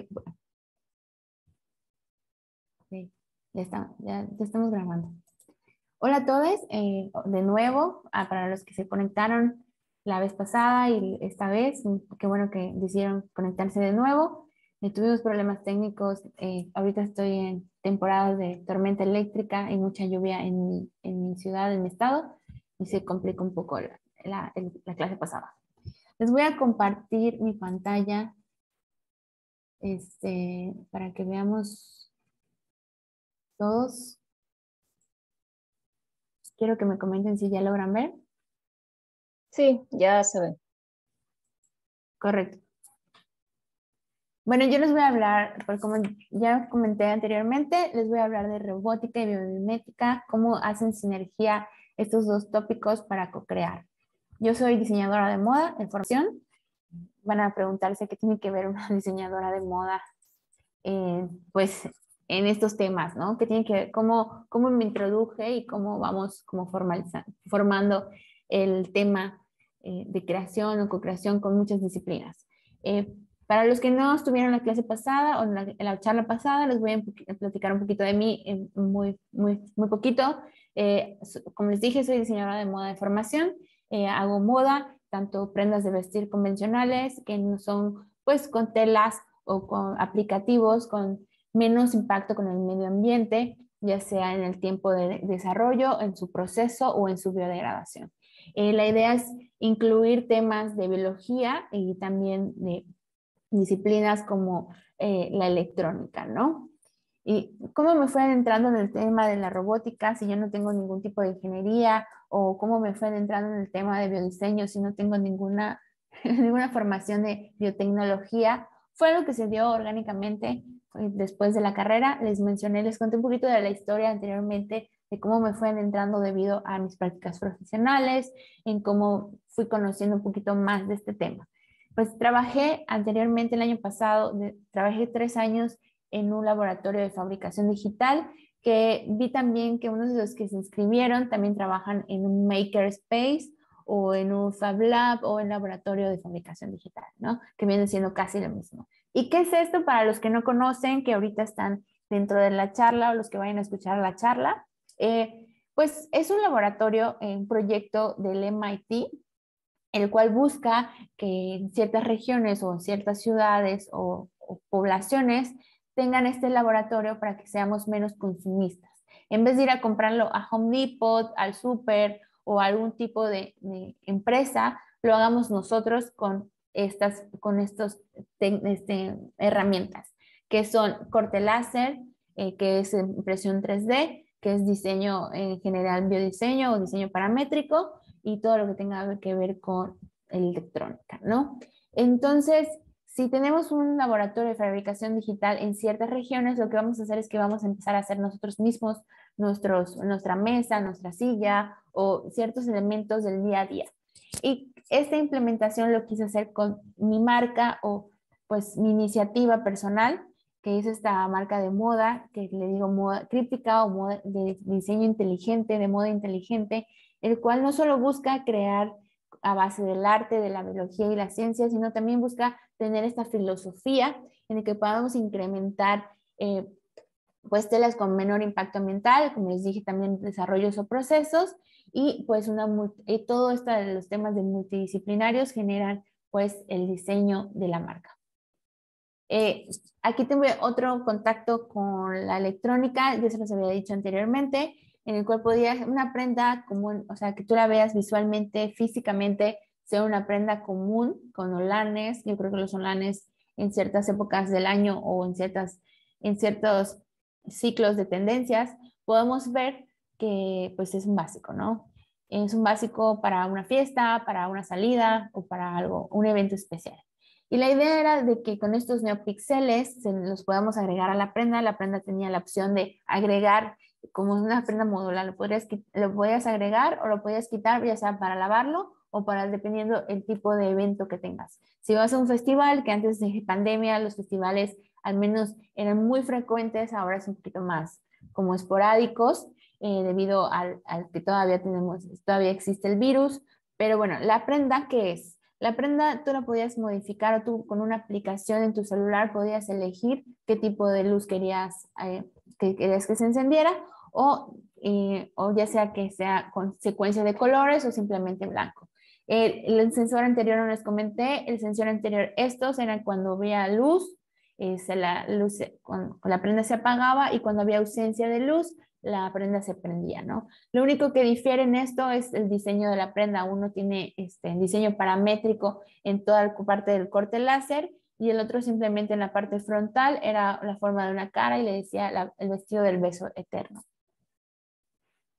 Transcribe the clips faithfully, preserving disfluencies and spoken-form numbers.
Eh, sí, ya, está, ya, ya estamos grabando. Hola a todos, eh, de nuevo, ah, para los que se conectaron la vez pasada y esta vez, qué bueno que decidieron conectarse de nuevo. Eh, tuvimos problemas técnicos, eh, ahorita estoy en temporada de tormenta eléctrica y mucha lluvia en mi, en mi ciudad, en mi estado, y se complica un poco la, la, la clase pasada. Les voy a compartir mi pantalla este, para que veamos todos. Quiero que me comenten si ya logran ver. Sí, ya se ve. Correcto. Bueno, yo les voy a hablar, porque como ya comenté anteriormente, les voy a hablar de robótica y biomimética, cómo hacen sinergia estos dos tópicos para co-crear. Yo soy diseñadora de moda en formación. Van a preguntarse qué tiene que ver una diseñadora de moda eh, pues, en estos temas, ¿no? ¿Qué tiene que ver? ¿Cómo, cómo me introduje y cómo vamos como formalizando, formando el tema eh, de creación o co-creación con muchas disciplinas? Eh, para los que no estuvieron en la clase pasada o en la, en la charla pasada, les voy a platicar un poquito de mí, eh, muy, muy, muy poquito. Eh, como les dije, soy diseñadora de moda de formación. Eh, hago moda, tanto prendas de vestir convencionales, que no son pues con telas o con aplicativos con menos impacto con el medio ambiente, ya sea en el tiempo de desarrollo, en su proceso o en su biodegradación. Eh, la idea es incluir temas de biología y también de disciplinas como eh, la electrónica, ¿no? ¿Y cómo me fue adentrando en el tema de la robótica si yo no tengo ningún tipo de ingeniería? ¿O cómo me fue adentrando en el tema de biodiseño si no tengo ninguna, ninguna formación de biotecnología? Fue lo que se dio orgánicamente después de la carrera. Les mencioné, les conté un poquito de la historia anteriormente de cómo me fue adentrando debido a mis prácticas profesionales, en cómo fui conociendo un poquito más de este tema. Pues trabajé anteriormente el año pasado, de, trabajé tres años en un laboratorio de fabricación digital, que vi también que unos de los que se inscribieron también trabajan en un makerspace o en un Fab Lab o en laboratorio de fabricación digital, ¿no? Que viene siendo casi lo mismo. ¿Y qué es esto para los que no conocen, que ahorita están dentro de la charla o los que vayan a escuchar la charla? Eh, pues es un laboratorio, un proyecto del M I T, el cual busca que en ciertas regiones o en ciertas ciudades o, o poblaciones tengan este laboratorio para que seamos menos consumistas. En vez de ir a comprarlo a Home Depot, al súper o a algún tipo de, de empresa, lo hagamos nosotros con estas con estos te, este, herramientas, que son corte láser, eh, que es impresión tres D, que es diseño en general, biodiseño o diseño paramétrico, y todo lo que tenga que ver con electrónica, ¿no? Entonces, si tenemos un laboratorio de fabricación digital en ciertas regiones, lo que vamos a hacer es que vamos a empezar a hacer nosotros mismos nuestros, nuestra mesa, nuestra silla o ciertos elementos del día a día. Y esta implementación lo quise hacer con mi marca o pues mi iniciativa personal, que es esta marca de moda, que le digo moda crítica o moda de diseño inteligente, de moda inteligente, el cual no solo busca crear a base del arte, de la biología y la ciencia, sino también busca tener esta filosofía en la que podamos incrementar eh, pues telas con menor impacto ambiental, como les dije, también desarrollos o procesos, y pues una, y todo esto de los temas de multidisciplinarios generan pues el diseño de la marca. Eh, aquí tengo otro contacto con la electrónica, ya se los había dicho anteriormente, en el cual podía una prenda común, o sea, que tú la veas visualmente, físicamente, sea una prenda común con olanes. Yo creo que los olanes en ciertas épocas del año o en, ciertas, en ciertos ciclos de tendencias, podemos ver que pues es un básico, ¿no? Es un básico para una fiesta, para una salida o para algo, un evento especial. Y la idea era de que con estos neopíxeles se los podamos agregar a la prenda. La prenda tenía la opción de agregar como una prenda modular, lo podrías, lo podías agregar o lo podías quitar, ya sea para lavarlo o para, dependiendo el tipo de evento que tengas. Si vas a un festival, que antes de pandemia los festivales al menos eran muy frecuentes, ahora son un poquito más como esporádicos, eh, debido al, al que todavía tenemos, todavía existe el virus, pero bueno, la prenda, ¿qué es? La prenda tú la podías modificar, o tú con una aplicación en tu celular podías elegir qué tipo de luz querías, eh, que, querías que se encendiera, o, eh, o ya sea que sea con secuencia de colores o simplemente blanco. El, el sensor anterior no les comenté, el sensor anterior, estos eran cuando había luz, eh, se la, luz con, con la prenda se apagaba, y cuando había ausencia de luz, la prenda se prendía, ¿no? Lo único que difiere en esto es el diseño de la prenda. Uno tiene este diseño paramétrico en toda la parte del corte láser, y el otro simplemente en la parte frontal era la forma de una cara y le decía la, el vestido del beso eterno.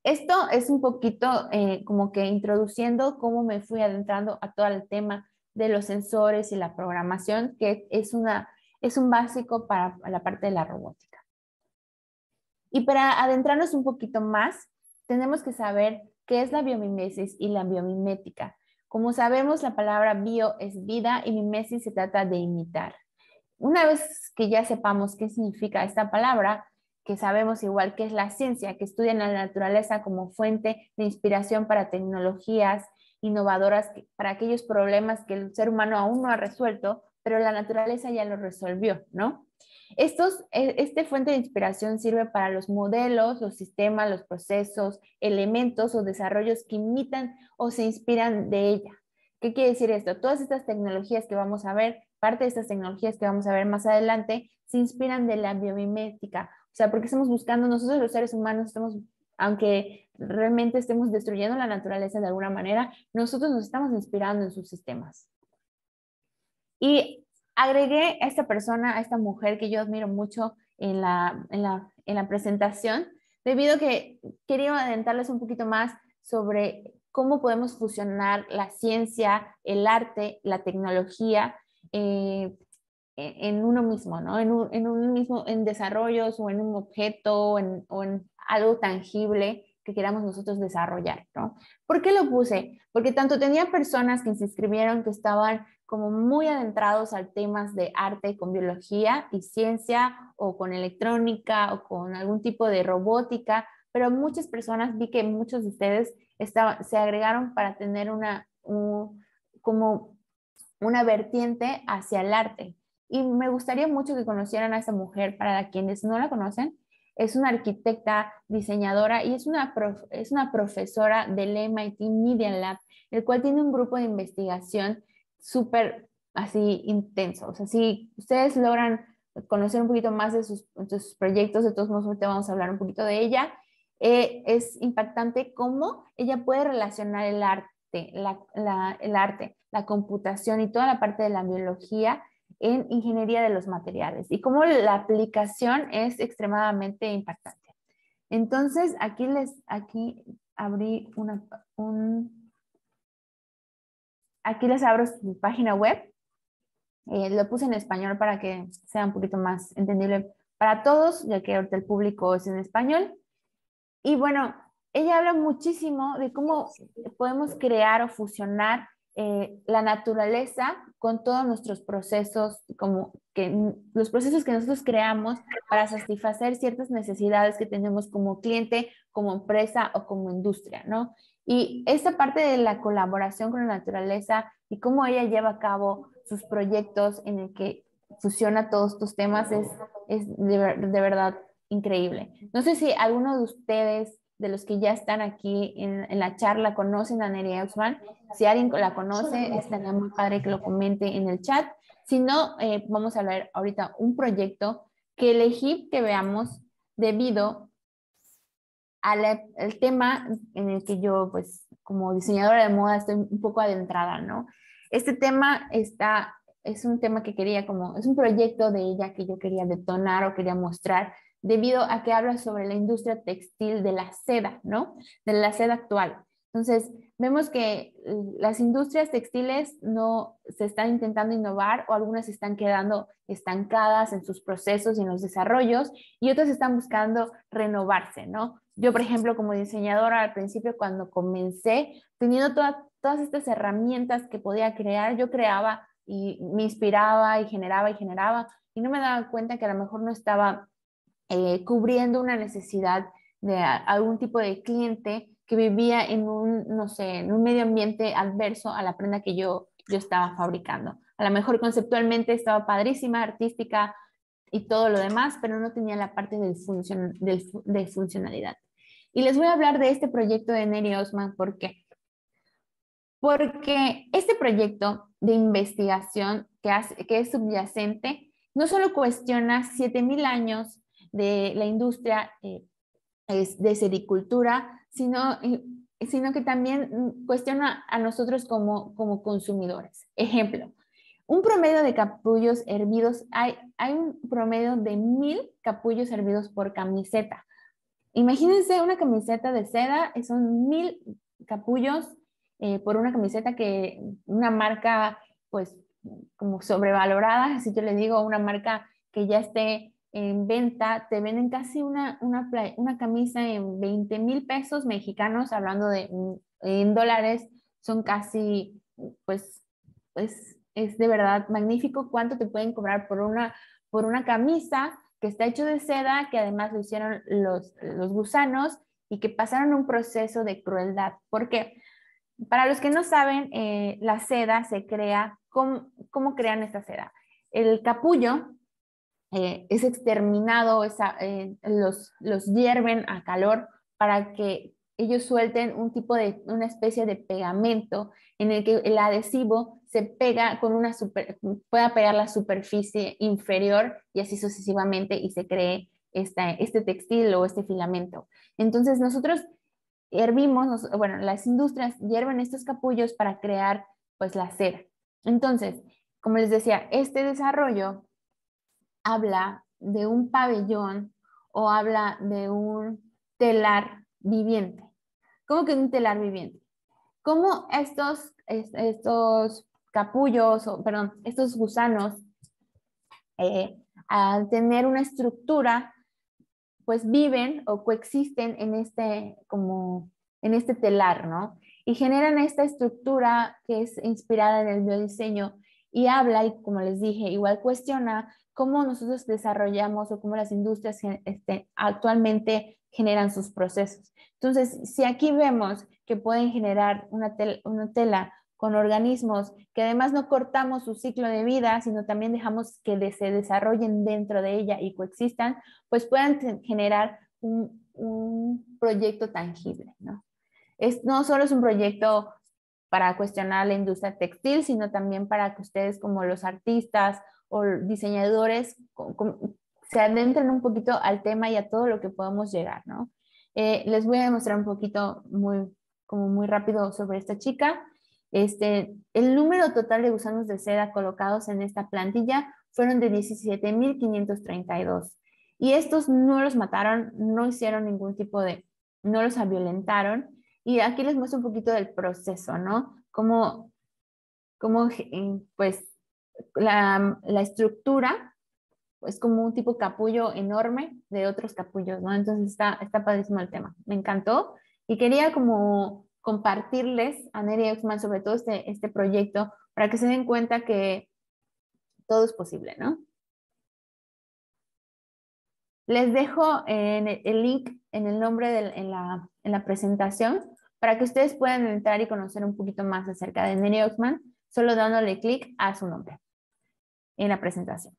Esto es un poquito eh, como que introduciendo cómo me fui adentrando a todo el tema de los sensores y la programación, que es, una, es un básico para la parte de la robótica. Y para adentrarnos un poquito más, tenemos que saber qué es la biomimesis y la biomimética. Como sabemos, la palabra bio es vida y mimesis se trata de imitar. Una vez que ya sepamos qué significa esta palabra, que sabemos igual que es la ciencia, que estudia en la naturaleza como fuente de inspiración para tecnologías innovadoras, para aquellos problemas que el ser humano aún no ha resuelto, pero la naturaleza ya lo resolvió, ¿no? Estos, este fuente de inspiración sirve para los modelos, los sistemas, los procesos, elementos o desarrollos que imitan o se inspiran de ella. ¿Qué quiere decir esto? Todas estas tecnologías que vamos a ver, parte de estas tecnologías que vamos a ver más adelante, se inspiran de la biomimética. O sea, porque estamos buscando, nosotros los seres humanos, estamos, aunque realmente estemos destruyendo la naturaleza de alguna manera, nosotros nos estamos inspirando en sus sistemas. Y agregué a esta persona, a esta mujer que yo admiro mucho en la, en la, en la presentación, debido a que quería adentrarles un poquito más sobre cómo podemos fusionar la ciencia, el arte, la tecnología eh, en uno mismo, ¿no? En, un, en uno mismo, en desarrollos o en un objeto en, o en algo tangible que queramos nosotros desarrollar, ¿no? ¿Por qué lo puse? Porque tanto tenía personas que se inscribieron que estaban como muy adentrados al temas de arte con biología y ciencia o con electrónica o con algún tipo de robótica, pero muchas personas, vi que muchos de ustedes estaba, se agregaron para tener una, un, como una vertiente hacia el arte. Y me gustaría mucho que conocieran a esa mujer, para quienes no la conocen. Es una arquitecta, diseñadora y es una, prof, es una profesora del M I T Media Lab, el cual tiene un grupo de investigación súper así intenso. O sea, si ustedes logran conocer un poquito más de sus, de sus proyectos, de todos modos ahorita vamos a hablar un poquito de ella, eh, es impactante cómo ella puede relacionar el arte, la, la, el arte, la computación y toda la parte de la biología en ingeniería de los materiales y cómo la aplicación es extremadamente impactante. Entonces, aquí les, aquí abrí una, un... Aquí les abro su página web. Eh, lo puse en español para que sea un poquito más entendible para todos, ya que ahorita el público es en español. Y bueno, ella habla muchísimo de cómo podemos crear o fusionar eh, la naturaleza con todos nuestros procesos, como que los procesos que nosotros creamos para satisfacer ciertas necesidades que tenemos como cliente, como empresa o como industria, ¿no? Y esta parte de la colaboración con la naturaleza y cómo ella lleva a cabo sus proyectos en el que fusiona todos estos temas es, es de, de verdad increíble. No sé si alguno de ustedes, de los que ya están aquí en, en la charla, conocen a Neri Oxman. Si alguien la conoce, estaría muy padre que lo comente en el chat. Si no, eh, vamos a ver ahorita un proyecto que elegí que veamos debido a Al, el tema en el que yo, pues, como diseñadora de moda estoy un poco adentrada, ¿no? Este tema está, es un tema que quería como, es un proyecto de ella que yo quería detonar o quería mostrar debido a que habla sobre la industria textil de la seda, ¿no? De la seda actual. Entonces, vemos que las industrias textiles no se están intentando innovar o algunas están quedando estancadas en sus procesos y en los desarrollos y otras están buscando renovarse, ¿no? Yo, por ejemplo, como diseñadora, al principio cuando comencé, teniendo toda, todas estas herramientas que podía crear, yo creaba y me inspiraba y generaba y generaba y no me daba cuenta que a lo mejor no estaba eh, cubriendo una necesidad de a, algún tipo de cliente que vivía en un, no sé, en un medio ambiente adverso a la prenda que yo yo estaba fabricando. A lo mejor conceptualmente estaba padrísima, artística y todo lo demás, pero no tenía la parte del funcion, del, de funcionalidad. Y les voy a hablar de este proyecto de Neri Oxman. ¿Por qué? Porque este proyecto de investigación que, hace, que es subyacente no solo cuestiona siete mil años de la industria eh, de sericultura, sino, eh, sino que también cuestiona a nosotros como, como consumidores. Ejemplo, un promedio de capullos hervidos, hay, hay un promedio de mil capullos hervidos por camiseta. Imagínense una camiseta de seda, son mil capullos Eh, por una camiseta que una marca pues como sobrevalorada, si yo le digo una marca que ya esté en venta, te venden casi una, una, una camisa en veinte mil pesos mexicanos, hablando de en dólares, son casi, pues, pues es de verdad magnífico cuánto te pueden cobrar por una, por una camisa que está hecho de seda, que además lo hicieron los, los gusanos y que pasaron un proceso de crueldad. ¿Por qué? Para los que no saben, eh, la seda se crea, ¿cómo, cómo crean esta seda? El capullo eh, es exterminado, es a, eh, los, los hierven a calor para que ellos suelten un tipo de, una especie de pegamento en el que el adhesivo se pega con una super, pueda pegar la superficie inferior y así sucesivamente y se cree esta, este textil o este filamento. Entonces nosotros hervimos, bueno, las industrias hierven estos capullos para crear pues la seda. Entonces, como les decía, este desarrollo habla de un pabellón o habla de un telar viviente. ¿Cómo que un telar viviente? ¿Cómo estos, estos capullos, o, perdón, estos gusanos, eh, al tener una estructura, pues viven o coexisten en este, como, en este telar, ¿no? Y generan esta estructura que es inspirada en el biodiseño y habla, y como les dije, igual cuestiona cómo nosotros desarrollamos o cómo las industrias este, actualmente generan sus procesos. Entonces, si aquí vemos que pueden generar una tela, una tela con organismos que además no cortamos su ciclo de vida, sino también dejamos que se desarrollen dentro de ella y coexistan, pues puedan generar un, un proyecto tangible, ¿no? Es, no solo es un proyecto para cuestionar la industria textil, sino también para que ustedes como los artistas o diseñadores con, con, se adentren un poquito al tema y a todo lo que podemos llegar, ¿no? Eh, les voy a demostrar un poquito muy, como muy rápido sobre esta chica. Este, el número total de gusanos de seda colocados en esta plantilla fueron de diecisiete mil quinientos treinta y dos. Y estos no los mataron, no hicieron ningún tipo de, no los violentaron. Y aquí les muestro un poquito del proceso, ¿no? Cómo, cómo pues, la, la estructura es como un tipo capullo enorme de otros capullos, ¿no? Entonces está, está padrísimo el tema. Me encantó. Y quería como compartirles a Neri Oxman sobre todo este, este proyecto para que se den cuenta que todo es posible, ¿no? Les dejo en el, el link en el nombre de en la, en la presentación para que ustedes puedan entrar y conocer un poquito más acerca de Neri Oxman solo dándole clic a su nombre en la presentación.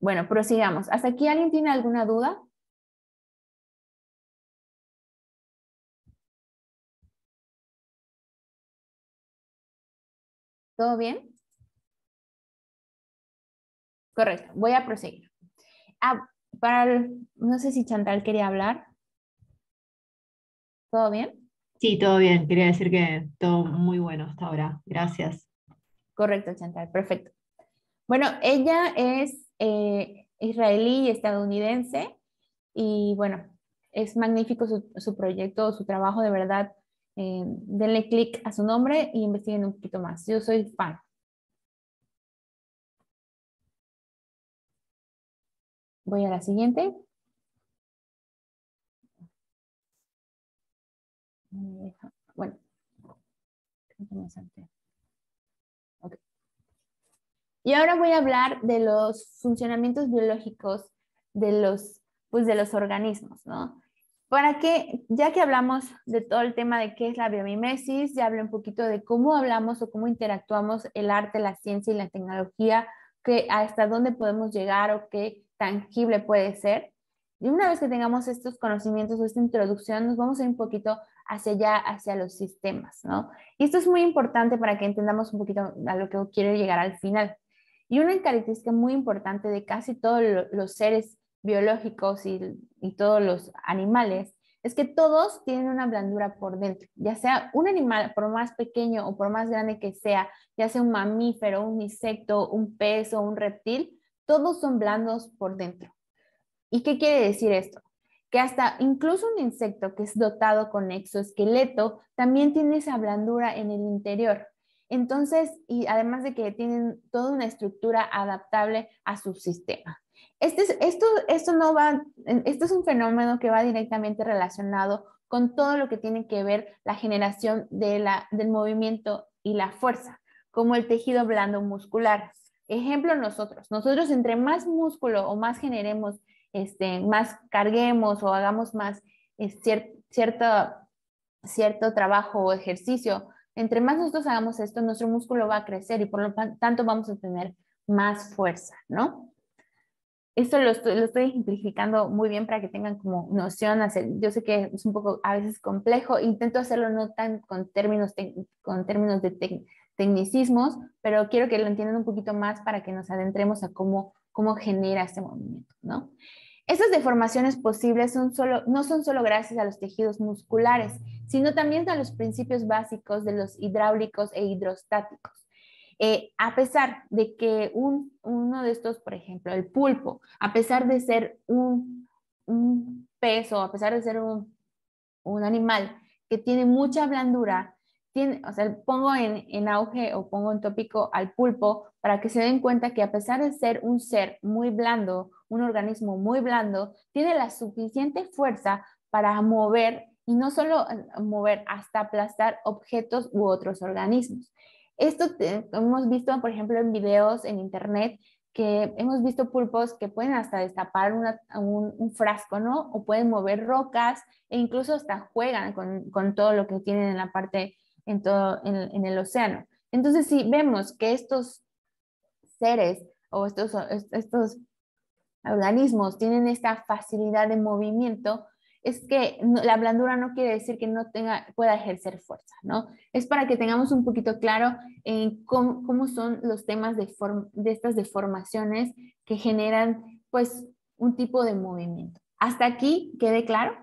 Bueno, prosigamos. ¿Hasta aquí alguien tiene alguna duda? ¿Todo bien? Correcto, voy a proseguir. Ah, para el, no sé si Chantal quería hablar. ¿Todo bien? Sí, todo bien. Quería decir que todo muy bueno hasta ahora. Gracias. Correcto, Chantal, perfecto. Bueno, ella es eh, israelí y estadounidense y bueno, es magnífico su, su proyecto, su trabajo, de verdad. Eh, denle clic a su nombre y investiguen un poquito más. Yo soy fan. Voy a la siguiente. Bueno. Okay. Y ahora voy a hablar de los funcionamientos biológicos de los, pues de los organismos, ¿no? Para que, ya que hablamos de todo el tema de qué es la biomimesis, ya hablé un poquito de cómo hablamos o cómo interactuamos el arte, la ciencia y la tecnología, que hasta dónde podemos llegar o qué tangible puede ser. Y una vez que tengamos estos conocimientos o esta introducción, nos vamos a ir un poquito hacia allá, hacia los sistemas, ¿no? Y esto es muy importante para que entendamos un poquito a lo que quiero llegar al final. Y una característica muy importante de casi todos los seres biológicos y, y todos los animales, es que todos tienen una blandura por dentro, ya sea un animal, por más pequeño o por más grande que sea, ya sea un mamífero, un insecto, un pez o un reptil, todos son blandos por dentro. ¿Y qué quiere decir esto? Que hasta incluso un insecto que es dotado con exoesqueleto también tiene esa blandura en el interior. Entonces, y además de que tienen toda una estructura adaptable a su sistema. Este es, esto, esto, no va, esto es un fenómeno que va directamente relacionado con todo lo que tiene que ver la generación de la, del movimiento y la fuerza, como el tejido blando muscular. Ejemplo, nosotros. Nosotros entre más músculo o más generemos, este, más carguemos o hagamos más es, cier, cierto, cierto trabajo o ejercicio, entre más nosotros hagamos esto, nuestro músculo va a crecer y por lo tanto vamos a tener más fuerza, ¿no? Esto lo estoy, lo estoy ejemplificando muy bien para que tengan como noción. Yo sé que es un poco a veces complejo, intento hacerlo no tan con términos, tec, con términos de tec, tecnicismos, pero quiero que lo entiendan un poquito más para que nos adentremos a cómo, cómo genera este movimiento, ¿no? Estas deformaciones posibles son solo, no son solo gracias a los tejidos musculares, sino también a los principios básicos de los hidráulicos e hidrostáticos. Eh, a pesar de que un, uno de estos, por ejemplo, el pulpo, a pesar de ser un, un pez o a pesar de ser un, un animal que tiene mucha blandura, tiene, o sea, pongo en, en auge o pongo en tópico al pulpo para que se den cuenta que a pesar de ser un ser muy blando, un organismo muy blando, tiene la suficiente fuerza para mover, y no solo mover, hasta aplastar objetos u otros organismos. Esto te, hemos visto, por ejemplo, en videos en internet, que hemos visto pulpos que pueden hasta destapar una, un, un frasco, ¿no? O pueden mover rocas e incluso hasta juegan con, con todo lo que tienen en la parte, en, todo, en, en el océano. Entonces, si vemos que estos seres o estos, estos organismos tienen esta facilidad de movimiento, es que la blandura no quiere decir que no tenga, pueda ejercer fuerza, ¿no? Es para que tengamos un poquito claro en cómo, cómo son los temas de, form, de estas deformaciones que generan, pues, un tipo de movimiento. ¿Hasta aquí quede claro?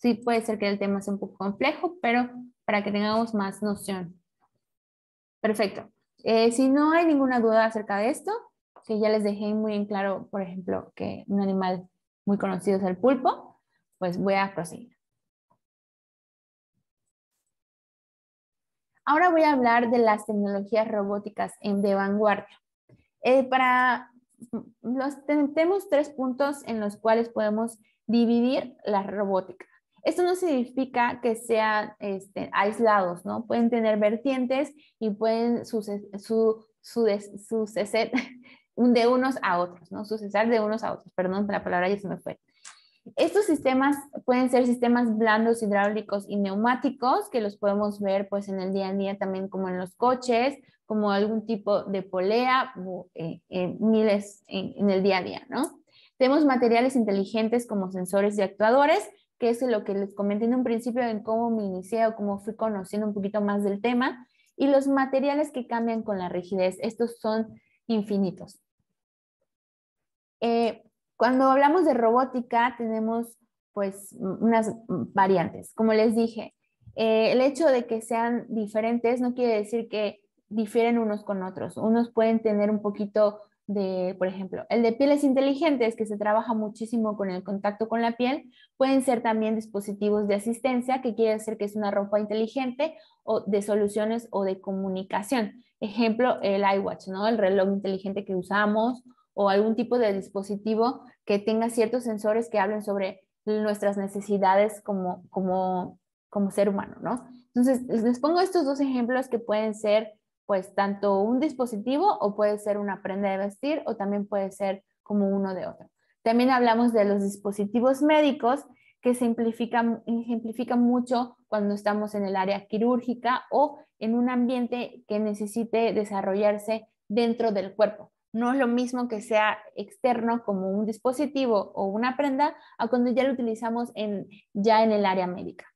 Sí, puede ser que el tema sea un poco complejo, pero para que tengamos más noción. Perfecto. Eh, si no hay ninguna duda acerca de esto, que ya les dejé muy en claro, por ejemplo, que un animal muy conocido es el pulpo, pues voy a proseguir. Ahora voy a hablar de las tecnologías robóticas en de vanguardia. Eh, para los, tenemos tres puntos en los cuales podemos dividir la robótica. Esto no significa que sean este, aislados, ¿no? Pueden tener vertientes y pueden su, su, su, suceder de unos a otros, ¿no? Sucesar de unos a otros, perdón, la palabra ya se me fue. Estos sistemas pueden ser sistemas blandos, hidráulicos y neumáticos, que los podemos ver pues en el día a día también como en los coches, como algún tipo de polea, o, eh, eh, miles en, en el día a día, ¿no? Tenemos materiales inteligentes como sensores y actuadores, que es lo que les comenté en un principio en cómo me inicié o cómo fui conociendo un poquito más del tema, y los materiales que cambian con la rigidez. Estos son infinitos. Eh, cuando hablamos de robótica tenemos pues unas variantes. Como les dije, eh, el hecho de que sean diferentes no quiere decir que difieren unos con otros. Unos pueden tener un poquito de, por ejemplo, el de pieles inteligentes, que se trabaja muchísimo con el contacto con la piel. Pueden ser también dispositivos de asistencia, que quiere decir que es una ropa inteligente o de soluciones o de comunicación. Ejemplo, el iWatch, ¿no? El reloj inteligente que usamos, o algún tipo de dispositivo que tenga ciertos sensores que hablen sobre nuestras necesidades como, como, como ser humano, ¿no? Entonces, les pongo estos dos ejemplos que pueden ser pues tanto un dispositivo o puede ser una prenda de vestir o también puede ser como uno de otro. También hablamos de los dispositivos médicos que se simplifican, ejemplifican mucho cuando estamos en el área quirúrgica o en un ambiente que necesite desarrollarse dentro del cuerpo. No es lo mismo que sea externo como un dispositivo o una prenda a cuando ya lo utilizamos en, ya en el área médica.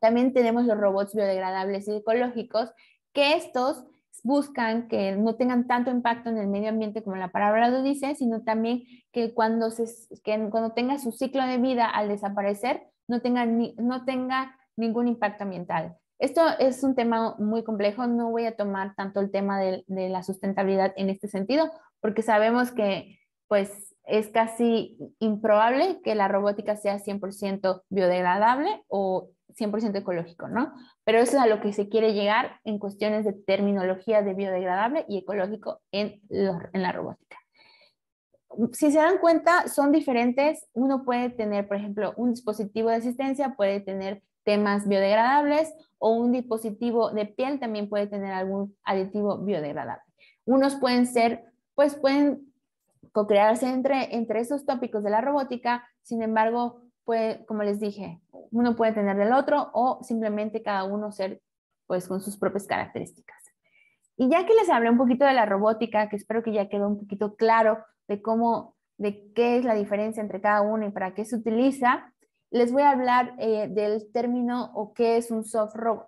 También tenemos los robots biodegradables y ecológicos, que estos buscan que no tengan tanto impacto en el medio ambiente como la palabra lo dice, sino también que cuando, se, que cuando tenga su ciclo de vida al desaparecer, no tenga, ni, no tenga ningún impacto ambiental. Esto es un tema muy complejo, no voy a tomar tanto el tema de, de la sustentabilidad en este sentido, porque sabemos que pues, es casi improbable que la robótica sea cien por ciento biodegradable o cien por ciento ecológico, ¿no? Pero eso es a lo que se quiere llegar en cuestiones de terminología de biodegradable y ecológico en, lo, en la robótica. Si se dan cuenta, son diferentes. Uno puede tener, por ejemplo, un dispositivo de asistencia, puede tener temas biodegradables, o un dispositivo de piel también puede tener algún aditivo biodegradable. Unos pueden ser, pues pueden co-crearse entre, entre esos tópicos de la robótica, sin embargo, puede, como les dije, uno puede tener del otro o simplemente cada uno ser pues con sus propias características. Y ya que les hablé un poquito de la robótica, que espero que ya quedó un poquito claro de cómo, de qué es la diferencia entre cada uno y para qué se utiliza, les voy a hablar eh, del término o qué es un soft robot.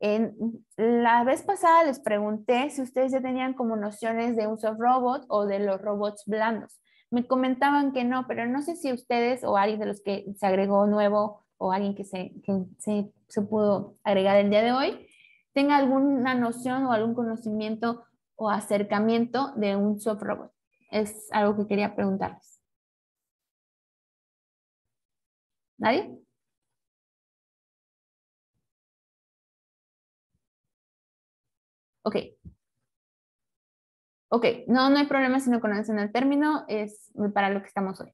En, la vez pasada les pregunté si ustedes ya tenían como nociones de un soft robot o de los robots blandos. Me comentaban que no, pero no sé si ustedes o alguien de los que se agregó nuevo o alguien que se, que se, se pudo agregar el día de hoy, tenga alguna noción o algún conocimiento o acercamiento de un soft robot. Es algo que quería preguntarles. ¿Nadie? Ok. Ok, no, no hay problema si no conocen el término, es para lo que estamos hoy.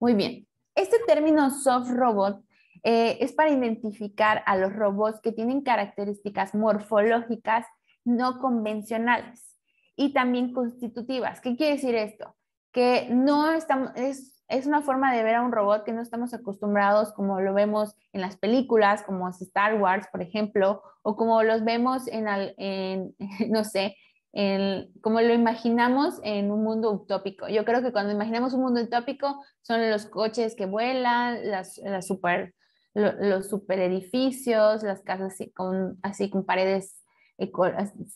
Muy bien. Este término soft robot eh, es para identificar a los robots que tienen características morfológicas no convencionales y también constitutivas. ¿Qué quiere decir esto? Que no estamos, es, es una forma de ver a un robot que no estamos acostumbrados como lo vemos en las películas, como Star Wars, por ejemplo, o como los vemos en, al, en no sé, El, como lo imaginamos en un mundo utópico. Yo creo que cuando imaginamos un mundo utópico son los coches que vuelan, las, las super, lo, los super edificios, las casas así con, así con paredes, eco,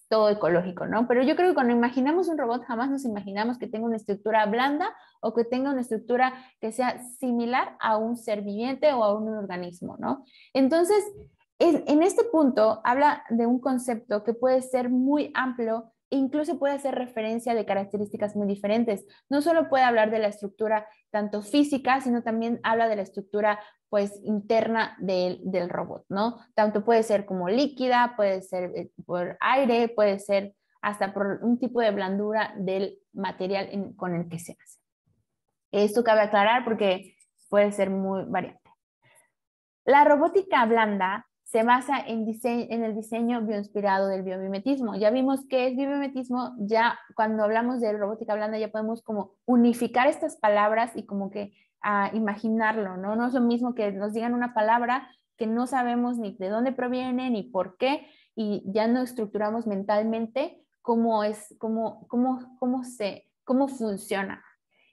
todo ecológico, ¿no? Pero yo creo que cuando imaginamos un robot jamás nos imaginamos que tenga una estructura blanda o que tenga una estructura que sea similar a un ser viviente o a un organismo, ¿no? Entonces, en, en este punto habla de un concepto que puede ser muy amplio. Incluso puede hacer referencia de características muy diferentes. No solo puede hablar de la estructura tanto física, sino también habla de la estructura pues interna del, del robot, ¿no? Tanto puede ser como líquida, puede ser por aire, puede ser hasta por un tipo de blandura del material en, con el que se hace. Esto cabe aclarar porque puede ser muy variante. La robótica blanda se basa en, diseño, en el diseño bioinspirado del biomimetismo. Ya vimos qué es biomimetismo, ya cuando hablamos de robótica blanda ya podemos como unificar estas palabras y como que uh, imaginarlo, ¿no? No es lo mismo que nos digan una palabra que no sabemos ni de dónde proviene ni por qué y ya no estructuramos mentalmente cómo es, cómo, cómo, cómo se, cómo funciona.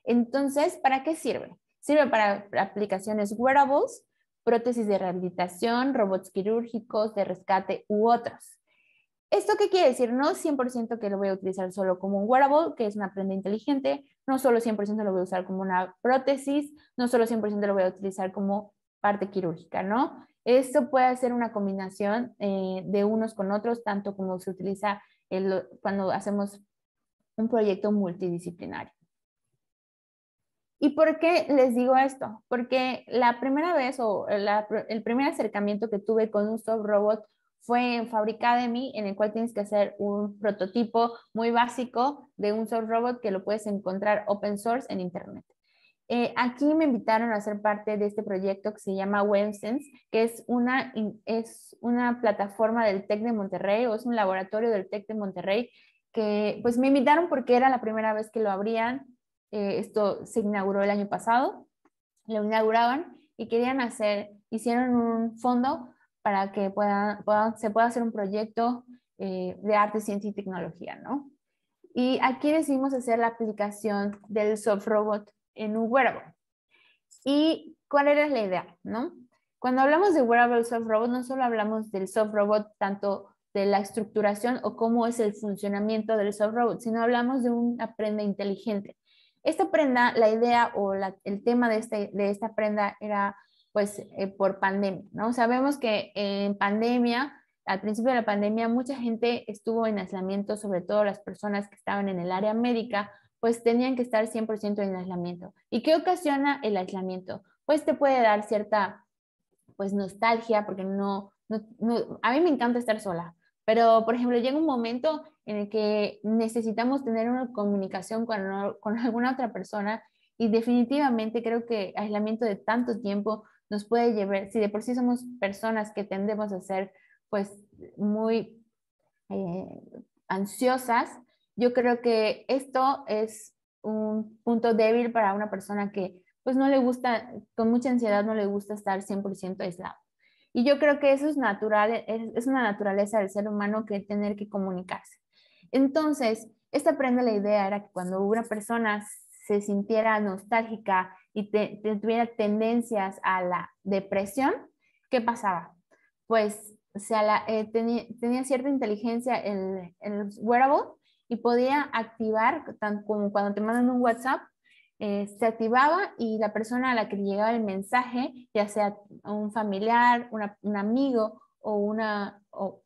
Entonces, ¿para qué sirve? Sirve para aplicaciones wearables, prótesis de rehabilitación, robots quirúrgicos, de rescate u otros. ¿Esto qué quiere decir? No cien por ciento que lo voy a utilizar solo como un wearable, que es una prenda inteligente, no solo cien por ciento lo voy a usar como una prótesis, no solo cien por ciento lo voy a utilizar como parte quirúrgica, ¿no? Esto puede ser una combinación eh, de unos con otros, tanto como se utiliza el, cuando hacemos un proyecto multidisciplinario. ¿Y por qué les digo esto? Porque la primera vez o la, el primer acercamiento que tuve con un soft robot fue en Fabricademy, en el cual tienes que hacer un prototipo muy básico de un soft robot que lo puedes encontrar open source en internet. Eh, aquí me invitaron a ser parte de este proyecto que se llama WebSense, que es una, es una plataforma del TEC de Monterrey, o es un laboratorio del TEC de Monterrey, que pues me invitaron porque era la primera vez que lo abrían. Eh, esto se inauguró el año pasado, lo inauguraban y querían hacer, hicieron un fondo para que pueda, pueda, se pueda hacer un proyecto eh, de arte, ciencia y tecnología, ¿no? Y aquí decidimos hacer la aplicación del soft robot en un wearable. ¿Y cuál era la idea, no? Cuando hablamos de wearable soft robot, no solo hablamos del soft robot, tanto de la estructuración o cómo es el funcionamiento del soft robot, sino hablamos de una prenda inteligente. Esta prenda, la idea o la, el tema de, este, de esta prenda era pues eh, por pandemia, ¿no? Sabemos que en pandemia, al principio de la pandemia, mucha gente estuvo en aislamiento, sobre todo las personas que estaban en el área médica, pues tenían que estar cien por ciento en aislamiento. ¿Y qué ocasiona el aislamiento? Pues te puede dar cierta pues, nostalgia, porque no, no, no... A mí me encanta estar sola, pero, por ejemplo, llega un momento en el que necesitamos tener una comunicación con, con alguna otra persona, y definitivamente creo que aislamiento de tanto tiempo nos puede llevar, si de por sí somos personas que tendemos a ser pues muy eh, ansiosas, yo creo que esto es un punto débil para una persona que pues no le gusta, con mucha ansiedad no le gusta estar cien por ciento aislado. Y yo creo que eso es natural, es una naturaleza del ser humano que tener que comunicarse. Entonces, esta prenda, la idea era que cuando una persona se sintiera nostálgica y te, te tuviera tendencias a la depresión, ¿qué pasaba? Pues o sea, la, eh, tenía, tenía cierta inteligencia el, el wearable, y podía activar, tan como cuando te mandan un WhatsApp, eh, se activaba y la persona a la que llegaba el mensaje, ya sea un familiar, una, un amigo o una, o,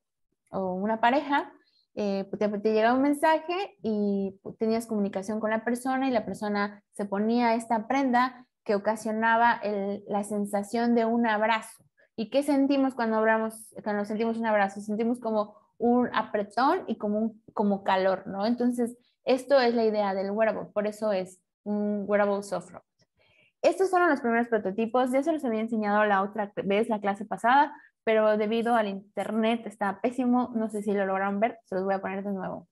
o una pareja, eh, te, te llegaba un mensaje y tenías comunicación con la persona, y la persona se ponía esta prenda que ocasionaba el, la sensación de un abrazo. ¿Y qué sentimos cuando hablamos, cuando sentimos un abrazo? Sentimos como un apretón y como, un, como calor, ¿no? Entonces, esto es la idea del wearable, por eso es un wearable soft robot. Estos fueron los primeros prototipos, ya se los había enseñado la otra vez, la clase pasada, pero debido al internet está pésimo, no sé si lo lograron ver, se los voy a poner de nuevo.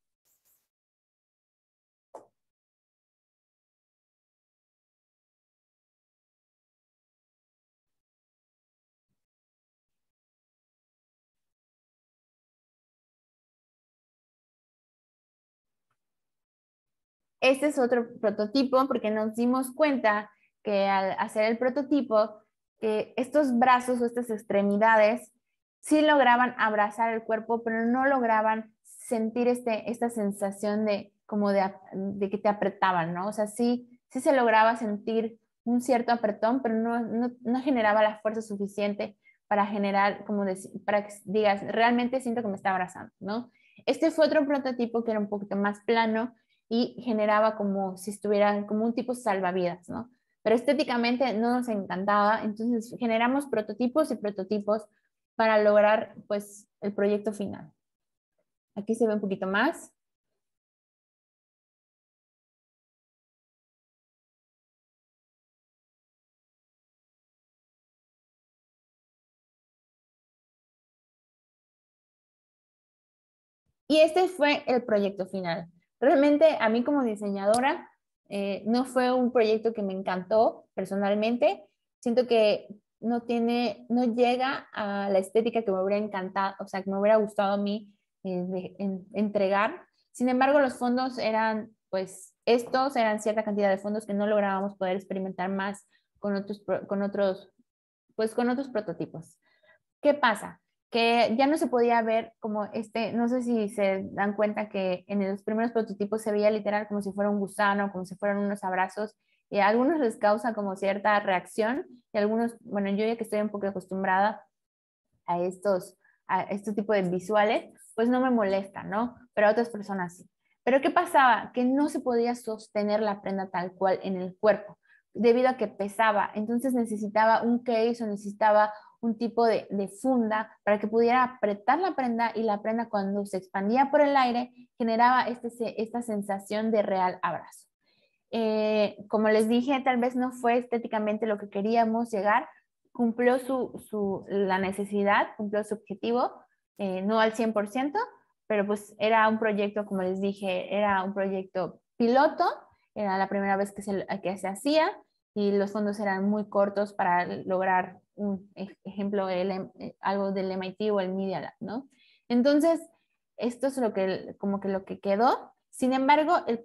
Este es otro prototipo, porque nos dimos cuenta que al hacer el prototipo, que estos brazos o estas extremidades sí lograban abrazar el cuerpo, pero no lograban sentir este, esta sensación de, como de, de que te apretaban, ¿no? O sea, sí, sí se lograba sentir un cierto apretón, pero no, no, no generaba la fuerza suficiente para generar, como decir, para que digas, realmente siento que me está abrazando, ¿no? Este fue otro prototipo que era un poquito más plano, y generaba como si estuvieran como un tipo salvavidas, ¿no? Pero estéticamente no nos encantaba, entonces generamos prototipos y prototipos para lograr, pues, el proyecto final. Aquí se ve un poquito más. Y este fue el proyecto final. Realmente a mí como diseñadora eh, no fue un proyecto que me encantó personalmente. Siento que no tiene, no llega a la estética que me hubiera encantado, o sea, que me hubiera gustado a mí eh, de, en, entregar. Sin embargo, los fondos eran, pues, estos eran cierta cantidad de fondos que no lográbamos poder experimentar más con otros, con otros, pues, con otros prototipos. ¿Qué pasa? Que ya no se podía ver como este, no sé si se dan cuenta que en los primeros prototipos se veía literal como si fuera un gusano, como si fueran unos abrazos, y a algunos les causa como cierta reacción, y algunos, bueno, yo ya que estoy un poco acostumbrada a estos, a este tipo de visuales, pues no me molesta, ¿no? Pero a otras personas sí. Pero ¿qué pasaba? Que no se podía sostener la prenda tal cual en el cuerpo, debido a que pesaba, entonces necesitaba un case o necesitaba un tipo de, de funda para que pudiera apretar la prenda, y la prenda cuando se expandía por el aire generaba este, esta sensación de real abrazo. Eh, como les dije, tal vez no fue estéticamente lo que queríamos llegar, cumplió su, su, la necesidad, cumplió su objetivo, eh, no al cien por ciento, pero pues era un proyecto, como les dije, era un proyecto piloto, era la primera vez que se, que se hacía y los fondos eran muy cortos para lograr, un ejemplo, el, algo del M I T o el Media Lab, ¿no? Entonces, esto es lo que, como que lo que quedó. Sin embargo, el,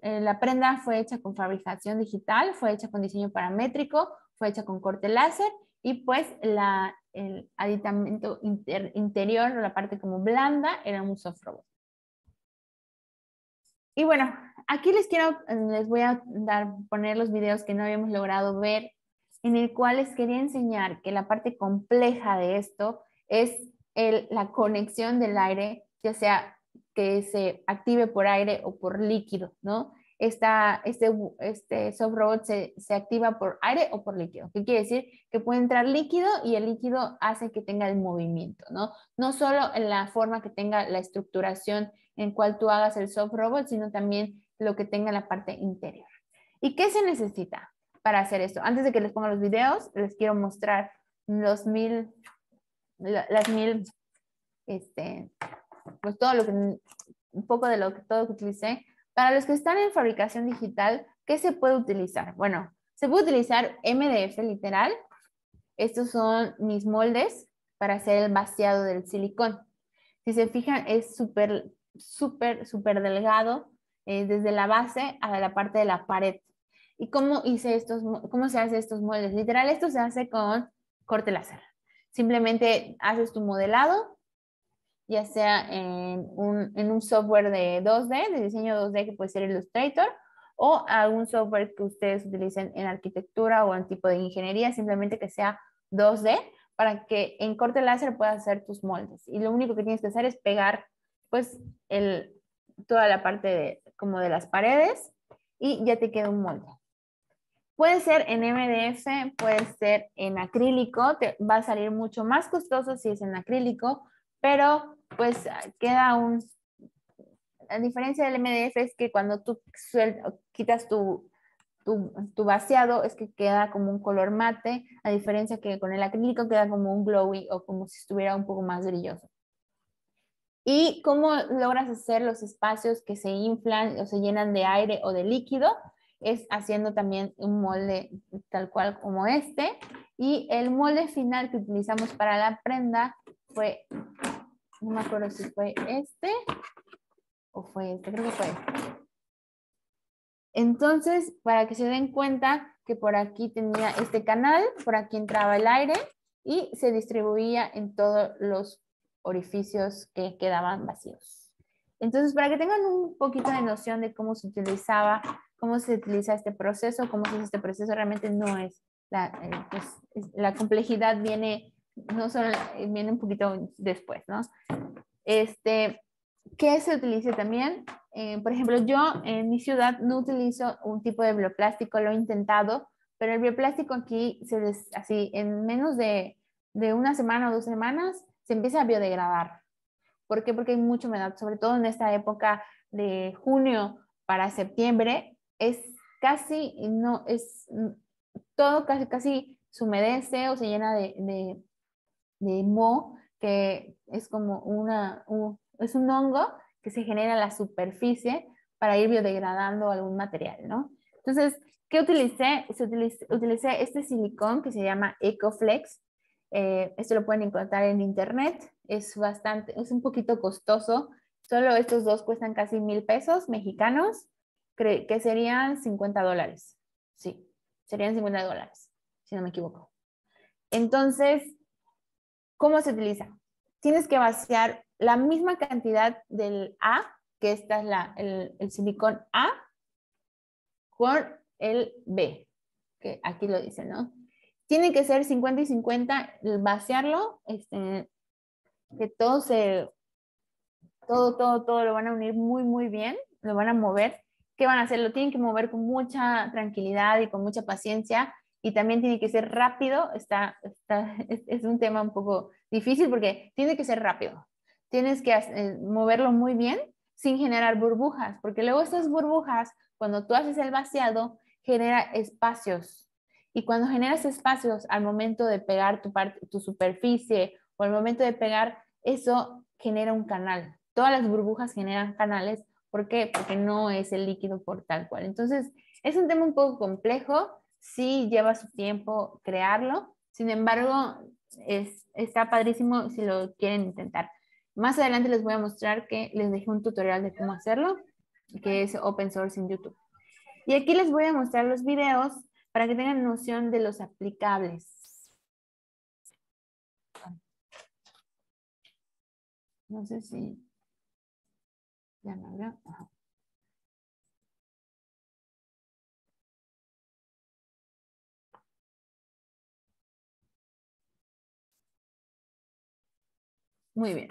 el, la prenda fue hecha con fabricación digital, fue hecha con diseño paramétrico, fue hecha con corte láser y pues la, el aditamento inter, interior, la parte como blanda, era un soft robot. Y bueno, aquí les quiero, les voy a dar, poner los videos que no habíamos logrado ver, en el cual les quería enseñar que la parte compleja de esto es el, la conexión del aire, ya sea que se active por aire o por líquido, ¿no? Esta, este, este soft robot se, se activa por aire o por líquido. ¿Qué quiere decir? Que puede entrar líquido y el líquido hace que tenga el movimiento, ¿no? No solo en la forma que tenga la estructuración en cual tú hagas el soft robot, sino también lo que tenga la parte interior. ¿Y qué se necesita para hacer esto? Antes de que les ponga los videos, les quiero mostrar los mil, las mil, este, pues todo lo que, un poco de lo que todo que utilicé. Para los que están en fabricación digital, ¿qué se puede utilizar? Bueno, se puede utilizar M D F literal. Estos son mis moldes para hacer el vaciado del silicón. Si se fijan, es súper, súper, súper delgado eh, desde la base a la parte de la pared. ¿Y cómo hice estos, cómo se hace estos moldes? Literal, esto se hace con corte láser. Simplemente haces tu modelado, ya sea en un, en un software de dos D, de diseño dos D, que puede ser Illustrator, o algún software que ustedes utilicen en arquitectura o en tipo de ingeniería, simplemente que sea dos D, para que en corte láser puedas hacer tus moldes. Y lo único que tienes que hacer es pegar, pues, el, toda la parte de, como de las paredes, y ya te queda un molde. Puede ser en M D F, puede ser en acrílico, te va a salir mucho más costoso si es en acrílico, pero pues queda un... La diferencia del M D F es que cuando tú sueltas, quitas tu, tu, tu vaciado, es que queda como un color mate, a diferencia que con el acrílico queda como un glowy o como si estuviera un poco más brilloso. ¿Y cómo logras hacer los espacios que se inflan o se llenan de aire o de líquido? Es haciendo también un molde tal cual como este. Y el molde final que utilizamos para la prenda fue, no me acuerdo si fue este o fue este, creo que fue este. Entonces, para que se den cuenta que por aquí tenía este canal, por aquí entraba el aire y se distribuía en todos los orificios que quedaban vacíos. Entonces, para que tengan un poquito de noción de cómo se utilizaba, cómo se utiliza este proceso, cómo se hace este proceso, realmente no es la, pues, la complejidad viene... No solo viene un poquito después, ¿no? Este, ¿qué se utiliza también? Eh, por ejemplo, yo en mi ciudad no utilizo un tipo de bioplástico, lo he intentado, pero el bioplástico aquí, se des, así, en menos de, de una semana o dos semanas, se empieza a biodegradar. ¿Por qué? Porque hay mucha humedad, sobre todo en esta época de junio para septiembre, es casi, no, es todo casi, casi se humedece o se llena de... de de moho, que es como una, un, es un hongo que se genera en la superficie para ir biodegradando algún material, ¿no? Entonces, ¿qué utilicé? Se utilicé, utilicé este silicón que se llama Ecoflex. Eh, esto lo pueden encontrar en internet. Es bastante, es un poquito costoso. Solo estos dos cuestan casi mil pesos mexicanos, que serían cincuenta dólares. Sí, serían cincuenta dólares, si no me equivoco. Entonces, ¿cómo se utiliza? Tienes que vaciar la misma cantidad del A, que esta es la, el, el silicón A, con el B, que aquí lo dice, ¿no? Tiene que ser cincuenta y cincuenta, vaciarlo, este, que todo se, todo, todo, todo lo van a unir muy, muy bien, lo van a mover. ¿Qué van a hacer? Lo tienen que mover con mucha tranquilidad y con mucha paciencia. Y también tiene que ser rápido, está, está, es, es un tema un poco difícil porque tiene que ser rápido. Tienes que eh, moverlo muy bien sin generar burbujas, porque luego estas burbujas, cuando tú haces el vaciado, genera espacios. Y cuando generas espacios al momento de pegar tu, tu superficie o al momento de pegar, eso genera un canal. Todas las burbujas generan canales. ¿Por qué? Porque no es el líquido por tal cual. Entonces, es un tema un poco complejo. Sí lleva su tiempo crearlo. Sin embargo, es, está padrísimo si lo quieren intentar. Más adelante les voy a mostrar que les dejé un tutorial de cómo hacerlo, que es open source en YouTube. Y aquí les voy a mostrar los videos para que tengan noción de los aplicables. No sé si... Ya me abrió. Ajá. Muy bien.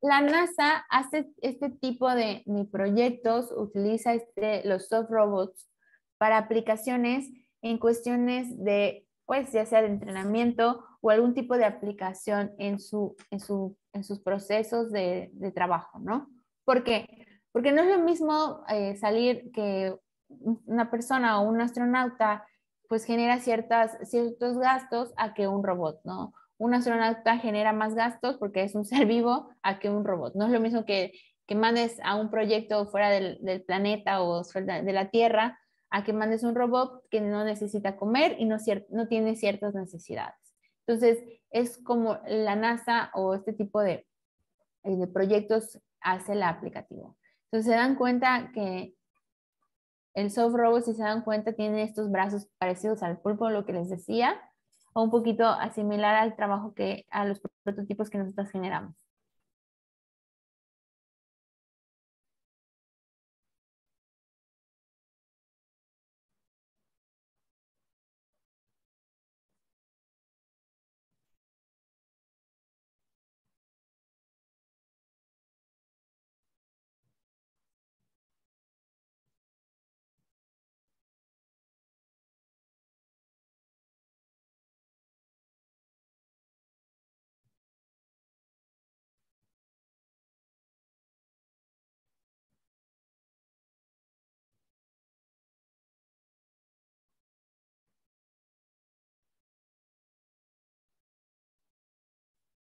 La NASA hace este tipo de proyectos, utiliza este, los soft robots para aplicaciones en cuestiones de, pues ya sea de entrenamiento o algún tipo de aplicación en, su, en, su, en sus procesos de, de trabajo, ¿no? ¿Por qué? Porque no es lo mismo eh, salir que una persona o un astronauta pues genera ciertas, ciertos gastos a que un robot, ¿no? Un astronauta genera más gastos porque es un ser vivo a que un robot. No es lo mismo que, que mandes a un proyecto fuera del, del planeta o fuera de la Tierra a que mandes un robot que no necesita comer y no, no tiene ciertas necesidades. Entonces, es como la NASA o este tipo de, de proyectos hace el aplicativo. Entonces, se dan cuenta que el soft robot, si se dan cuenta, tiene estos brazos parecidos al pulpo, lo que les decía, o un poquito asimilar al trabajo que a los prototipos que nosotros generamos.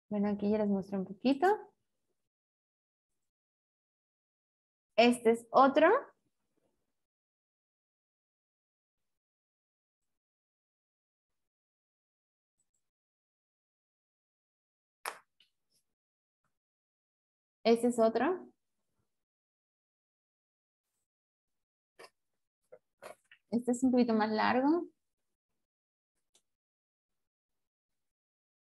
Bueno, aquí ya les muestro un poquito. Este es otro. Este es otro. Este es un poquito más largo.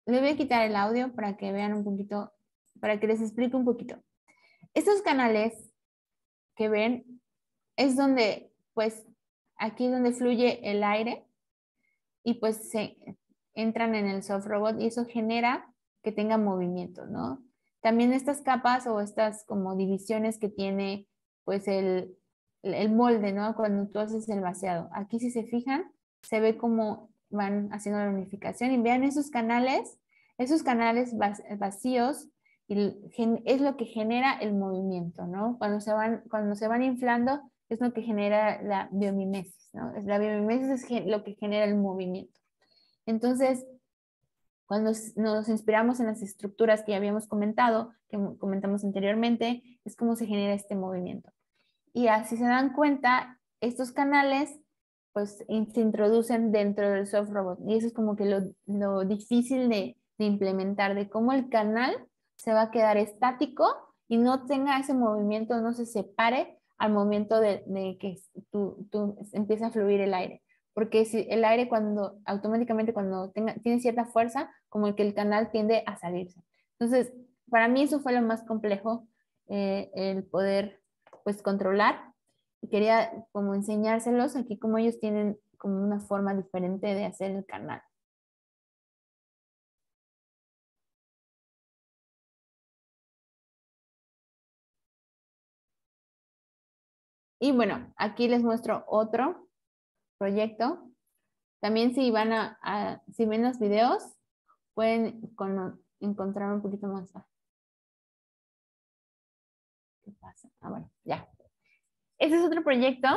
Le voy a quitar el audio para que vean un poquito, para que les explique un poquito. Estos canales que ven es donde, pues, aquí es donde fluye el aire y pues se entran en el soft robot y eso genera que tenga movimiento, ¿no? También estas capas o estas como divisiones que tiene, pues, el, el molde, ¿no? Cuando tú haces el vaciado. Aquí si se fijan, se ve como... van haciendo la unificación y vean esos canales, esos canales vacíos y es lo que genera el movimiento, ¿no? Cuando se van, cuando se van inflando es lo que genera la biomimesis, ¿no? La biomimesis es lo que genera el movimiento. Entonces, cuando nos inspiramos en las estructuras que ya habíamos comentado, que comentamos anteriormente, es como se genera este movimiento. Y así se dan cuenta, estos canales pues se introducen dentro del soft robot. Y eso es como que lo, lo difícil de, de implementar, de cómo el canal se va a quedar estático y no tenga ese movimiento, no se separe al momento de, de que tú, tú empieza a fluir el aire. Porque si el aire cuando automáticamente cuando tenga, tiene cierta fuerza, como que el canal tiende a salirse. Entonces, para mí eso fue lo más complejo, eh, el poder pues controlar. Quería como enseñárselos aquí como ellos tienen como una forma diferente de hacer el canal. Y bueno, aquí les muestro otro proyecto. También si van a, a si ven los videos, pueden con, encontrar un poquito más. ¿Qué pasa? Ah, bueno, ya. Este es otro proyecto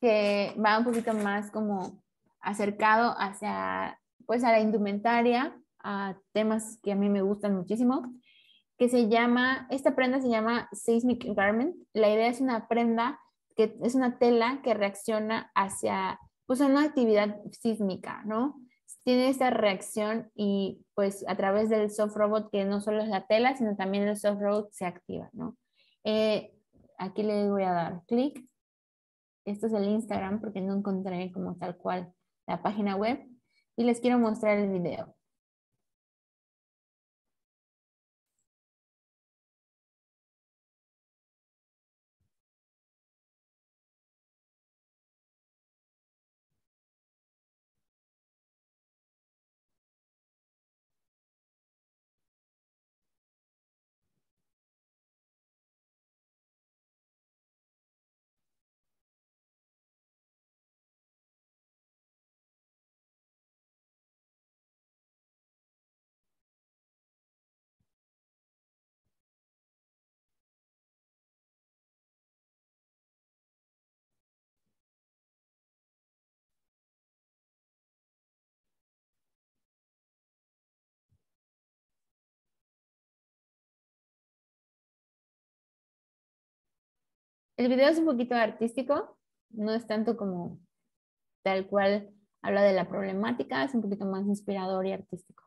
que va un poquito más como acercado hacia, pues, a la indumentaria, a temas que a mí me gustan muchísimo, que se llama, esta prenda se llama Seismic Environment. La idea es una prenda que es una tela que reacciona hacia, pues, una actividad sísmica, ¿no? Tiene esta reacción y, pues, a través del soft robot, que no solo es la tela, sino también el soft robot se activa, ¿no? Eh, aquí le voy a dar clic. Esto es el Instagram porque no encontré como tal cual la página web y les quiero mostrar el video. El video es un poquito artístico, no es tanto como tal cual habla de la problemática, es un poquito más inspirador y artístico.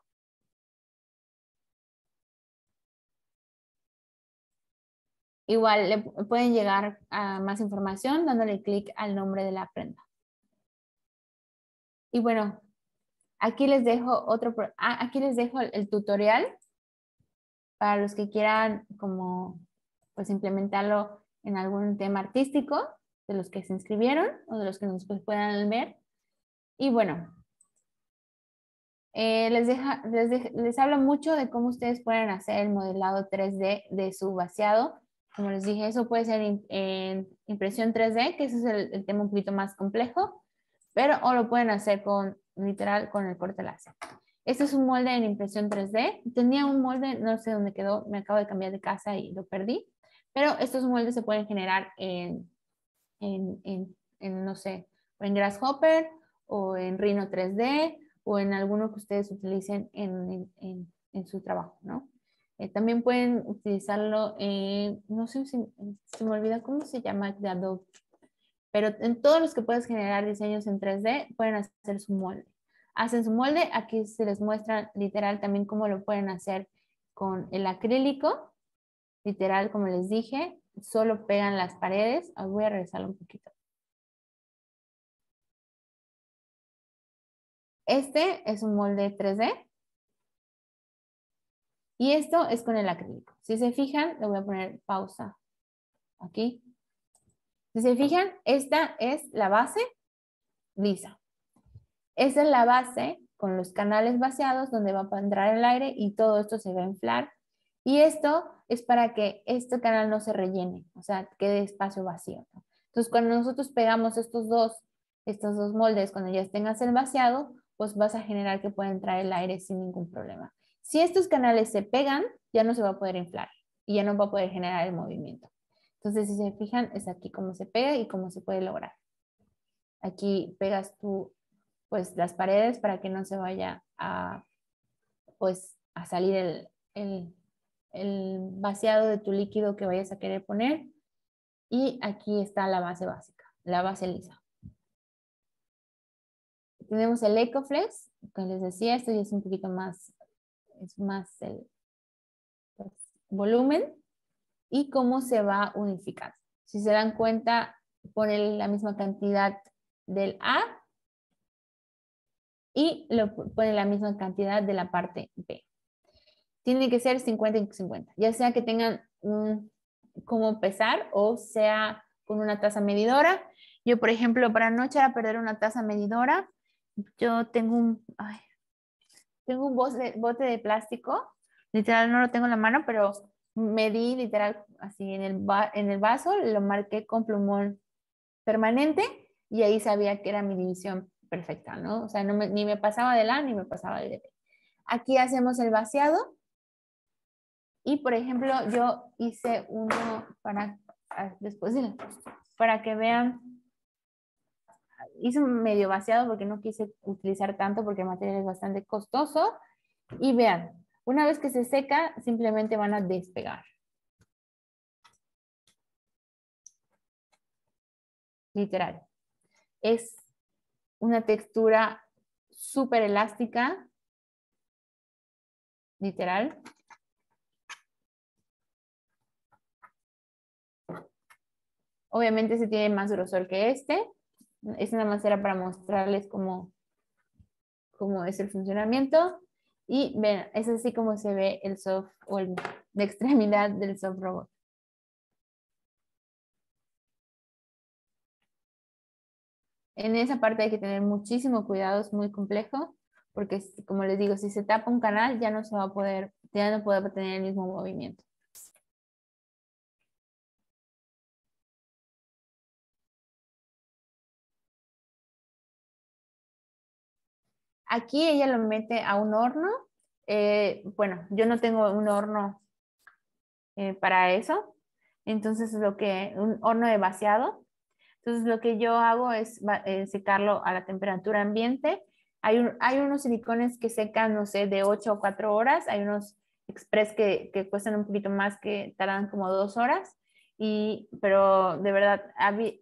Igual le pueden llegar a más información dándole clic al nombre de la prenda. Y bueno, aquí les dejo otro, ah, aquí les dejo el tutorial para los que quieran como, pues, implementarlo en algún tema artístico de los que se inscribieron o de los que nos puedan ver. Y bueno, eh, les, deja, les, de, les hablo mucho de cómo ustedes pueden hacer el modelado tres D de su vaciado. Como les dije, eso puede ser in, en impresión tres D, que ese es el, el tema un poquito más complejo, pero o lo pueden hacer con, literal, con el corte láser. Este es un molde en impresión tres D. Tenía un molde, no sé dónde quedó, me acabo de cambiar de casa y lo perdí. Pero estos moldes se pueden generar en, en, en, en, no sé, en Grasshopper o en Rhino tres D o en alguno que ustedes utilicen en, en, en su trabajo, ¿no? Eh, también pueden utilizarlo en, no sé, si se me olvida cómo se llama, de Adobe. Pero en todos los que puedes generar diseños en tres D, pueden hacer su molde. Hacen su molde, aquí se les muestra literal también cómo lo pueden hacer con el acrílico. Literal, como les dije, solo pegan las paredes. Os voy a regresar un poquito. Este es un molde tres D. Y esto es con el acrílico. Si se fijan, le voy a poner pausa aquí. Si se fijan, esta es la base lisa. Esta es la base con los canales vaciados donde va a entrar el aire y todo esto se va a inflar. Y esto es para que este canal no se rellene, o sea, quede espacio vacío, ¿no? Entonces, cuando nosotros pegamos estos dos, estos dos moldes, cuando ya tengas el vaciado, pues vas a generar que pueda entrar el aire sin ningún problema. Si estos canales se pegan, ya no se va a poder inflar y ya no va a poder generar el movimiento. Entonces, si se fijan, es aquí cómo se pega y cómo se puede lograr. Aquí pegas tú, pues, las paredes para que no se vaya a, pues, a salir el... el el vaciado de tu líquido que vayas a querer poner. Y aquí está la base básica, la base lisa. Tenemos el Ecoflex, que les decía, esto ya es un poquito más, es más el pues, volumen y cómo se va unificando. Si se dan cuenta, ponen la misma cantidad del A y lo ponen la misma cantidad de la parte B. Tiene que ser cincuenta y cincuenta, ya sea que tengan un, como pesar o sea con una taza medidora. Yo, por ejemplo, para no echar a perder una taza medidora, yo tengo un, ay, tengo un bote, bote de plástico, literal no lo tengo en la mano, pero medí literal así en el, en el vaso, lo marqué con plumón permanente y ahí sabía que era mi división perfecta, ¿no? O sea, no me, ni me pasaba del A ni me pasaba del B. Aquí hacemos el vaciado. Y por ejemplo, yo hice uno para, después de, para que vean, hice medio vaciado porque no quise utilizar tanto porque el material es bastante costoso. Y vean, una vez que se seca, simplemente van a despegar. Literal. Es una textura súper elástica. Literal. Obviamente se tiene más grosor que este. Es una macera para mostrarles cómo, cómo es el funcionamiento. Y ven, es así como se ve el soft o el, la extremidad del soft robot. En esa parte hay que tener muchísimo cuidado, es muy complejo, porque como les digo, si se tapa un canal ya no se va a poder, ya no puede tener el mismo movimiento. Aquí ella lo mete a un horno. Eh, bueno, yo no tengo un horno eh, para eso, entonces lo que, un horno de vaciado. Entonces lo que yo hago es eh, secarlo a la temperatura ambiente. Hay, un, hay unos silicones que secan, no sé, de ocho o cuatro horas. Hay unos express que, que cuestan un poquito más, que tardan como dos horas. Y, pero de verdad,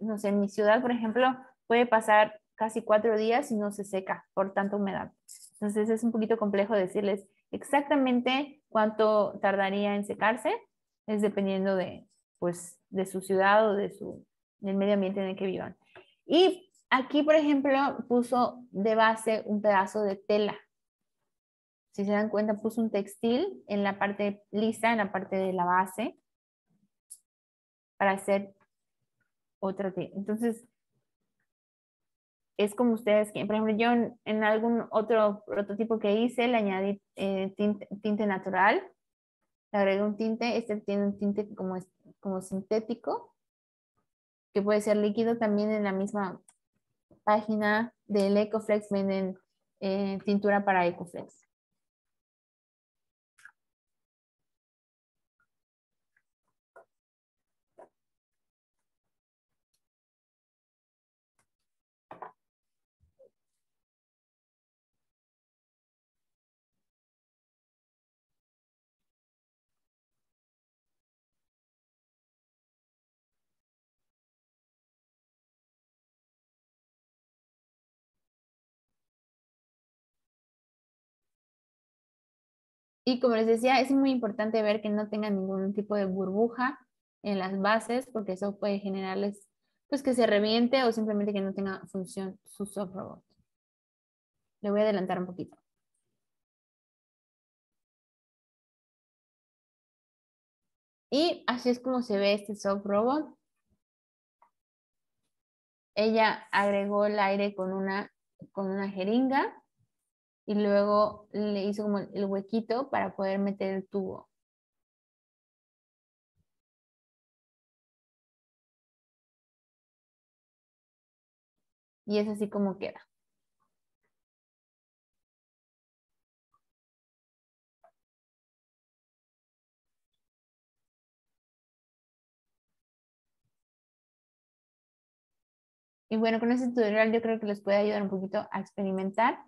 no sé, en mi ciudad, por ejemplo, puede pasar casi cuatro días y no se seca por tanta humedad. Entonces es un poquito complejo decirles exactamente cuánto tardaría en secarse. Es dependiendo de, pues, de su ciudad o de su... del medio ambiente en el que vivan. Y aquí, por ejemplo, puso de base un pedazo de tela. Si se dan cuenta, puso un textil en la parte lisa, en la parte de la base, para hacer otra tela. Entonces, es como ustedes quieren. Por ejemplo, yo en, en algún otro prototipo que hice, le añadí eh, tinte, tinte natural. Le agregué un tinte. Este tiene un tinte como, como sintético, que puede ser líquido. También en la misma página del Ecoflex venden eh, tintura para Ecoflex. Y como les decía, es muy importante ver que no tengan ningún tipo de burbuja en las bases, porque eso puede generarles, pues, que se reviente o simplemente que no tenga función su soft robot. Le voy a adelantar un poquito. Y así es como se ve este soft robot. Ella agregó el aire con una, con una jeringa. Y luego le hizo como el huequito para poder meter el tubo. Y es así como queda. Y bueno, con este tutorial yo creo que les puede ayudar un poquito a experimentar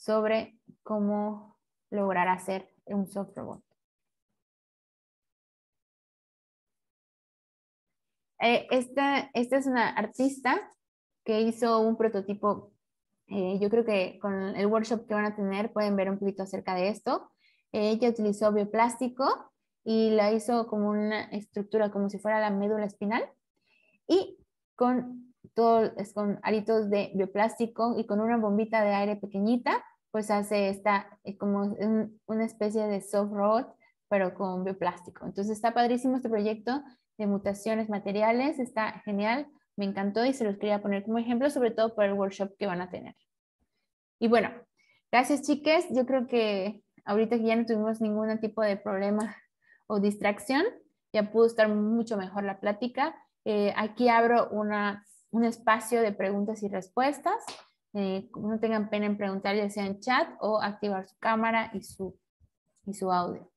sobre cómo lograr hacer un soft robot. Eh, esta, esta es una artista que hizo un prototipo. Eh, yo creo que con el workshop que van a tener pueden ver un poquito acerca de esto. Eh, ella utilizó bioplástico y la hizo como una estructura, como si fuera la médula espinal. Y con todo, es con aritos de bioplástico y con una bombita de aire pequeñita, pues hace esta como un, una especie de soft robot, pero con bioplástico. Entonces está padrísimo este proyecto de mutaciones materiales, está genial, me encantó y se los quería poner como ejemplo, sobre todo por el workshop que van a tener. Y bueno, gracias chiques, yo creo que ahorita que ya no tuvimos ningún tipo de problema o distracción, ya pudo estar mucho mejor la plática. Eh, aquí abro una... un espacio de preguntas y respuestas. Eh, no tengan pena en preguntar, ya sea en chat o activar su cámara y su, y su audio.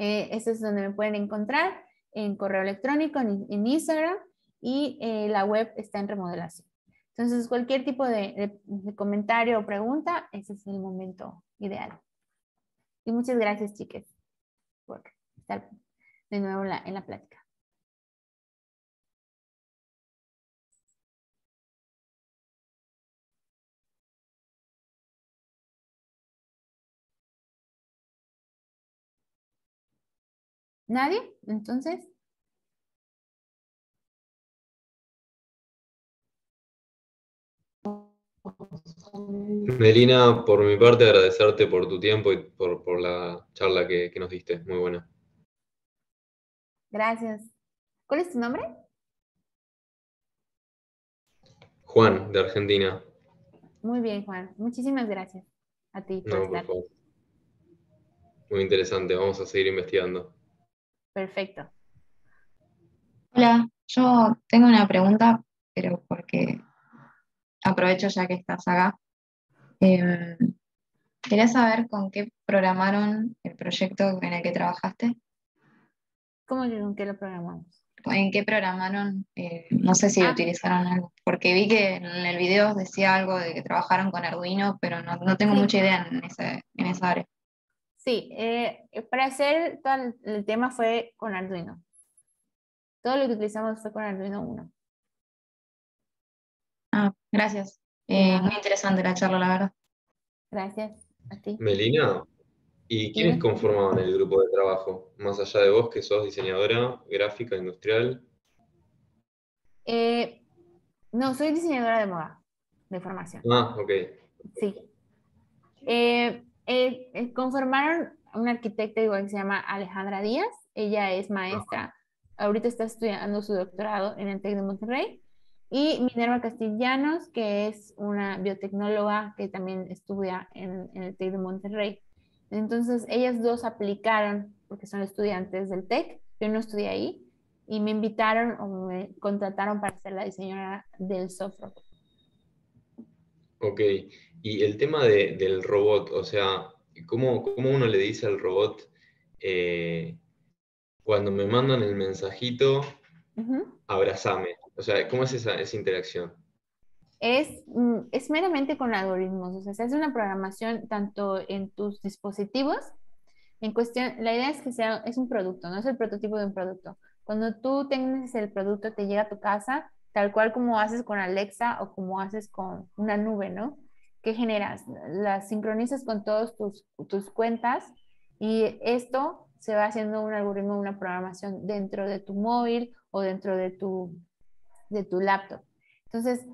Eh, eso es donde me pueden encontrar, en correo electrónico, en, en Instagram, y eh, la web está en remodelación. Entonces, cualquier tipo de, de, de comentario o pregunta, ese es el momento ideal. Y muchas gracias, chicas, por estar de nuevo la, en la plática. ¿Nadie? Entonces... Nerina, por mi parte, agradecerte por tu tiempo y por, por la charla que, que nos diste. Muy buena. Gracias. ¿Cuál es tu nombre? Juan, de Argentina. Muy bien, Juan. Muchísimas gracias a ti por no, estar. Por favor. Muy interesante. Vamos a seguir investigando. Perfecto. Hola, yo tengo una pregunta, pero porque... aprovecho ya que estás acá. Eh, quería saber con qué programaron el proyecto en el que trabajaste. ¿Cómo que con qué lo programamos? ¿En qué programaron? Eh, no sé si ah. utilizaron algo, porque vi que en el video decía algo de que trabajaron con Arduino, pero no, no tengo sí. mucha idea en, ese, en esa área. Sí, eh, para hacer todo el, el tema fue con Arduino. Todo lo que utilizamos fue con Arduino uno. Ah, gracias. Eh, muy interesante la charla, la verdad. Gracias a ti. Melina, ¿y quiénes ¿Sí? conformaban el grupo de trabajo? Más allá de vos, que sos diseñadora, gráfica, industrial. Eh, no, soy diseñadora de moda, de formación. Ah, ok. Sí. Eh, eh, conformaron una arquitecta igual que se llama Alejandra Díaz. Ella es maestra. Ah. Ahorita está estudiando su doctorado en el TEC de Monterrey. Y Minerva Castellanos, que es una biotecnóloga que también estudia en, en el TEC de Monterrey. Entonces, ellas dos aplicaron, porque son estudiantes del TEC, yo no estudié ahí, y me invitaron o me contrataron para ser la diseñadora del software. Ok, y el tema de, del robot, o sea, ¿cómo, cómo uno le dice al robot, eh, cuando me mandan el mensajito, uh-huh. abrazame? O sea, ¿cómo es esa, esa interacción? Es, es meramente con algoritmos. O sea, se hace una programación tanto en tus dispositivos, en cuestión, la idea es que sea, es un producto, no es el prototipo de un producto. Cuando tú tengas el producto, te llega a tu casa, tal cual como haces con Alexa o como haces con una nube, ¿no? ¿Qué generas? Las sincronizas con todas tus, tus cuentas, y esto se va haciendo un algoritmo, una programación dentro de tu móvil o dentro de tu... de tu laptop. Entonces,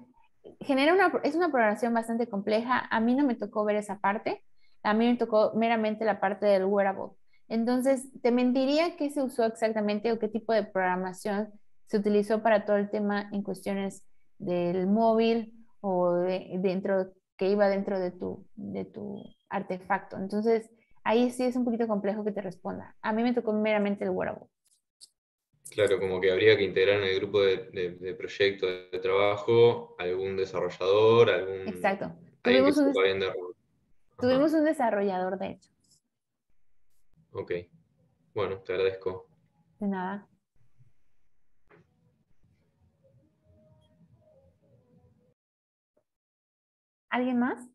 genera una, es una programación bastante compleja. A mí no me tocó ver esa parte. A mí me tocó meramente la parte del wearable. Entonces, te mentiría qué se usó exactamente o qué tipo de programación se utilizó para todo el tema en cuestiones del móvil o de, dentro, que iba dentro de tu, de tu artefacto. Entonces, ahí sí es un poquito complejo que te responda. A mí me tocó meramente el wearable. Claro, como que habría que integrar en el grupo de, de, de proyecto de trabajo algún desarrollador, algún... Exacto. Tuvimos un, de... Tuvimos un desarrollador, de hecho. Ok. Bueno, te agradezco. De nada. ¿Alguien más?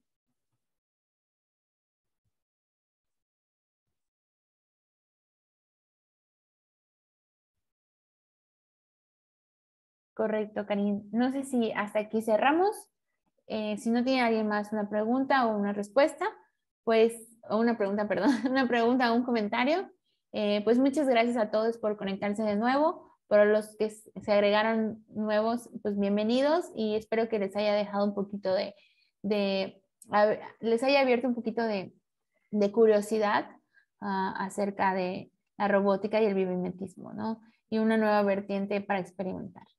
Correcto, Karin. No sé si hasta aquí cerramos. Eh, si no tiene alguien más una pregunta o una respuesta, pues, o una pregunta, perdón, una pregunta o un comentario, eh, pues muchas gracias a todos por conectarse de nuevo. Para los que se agregaron nuevos, pues bienvenidos, y espero que les haya dejado un poquito de, de a, les haya abierto un poquito de, de curiosidad uh, acerca de la robótica y el biomimetismo, ¿no? Y una nueva vertiente para experimentar.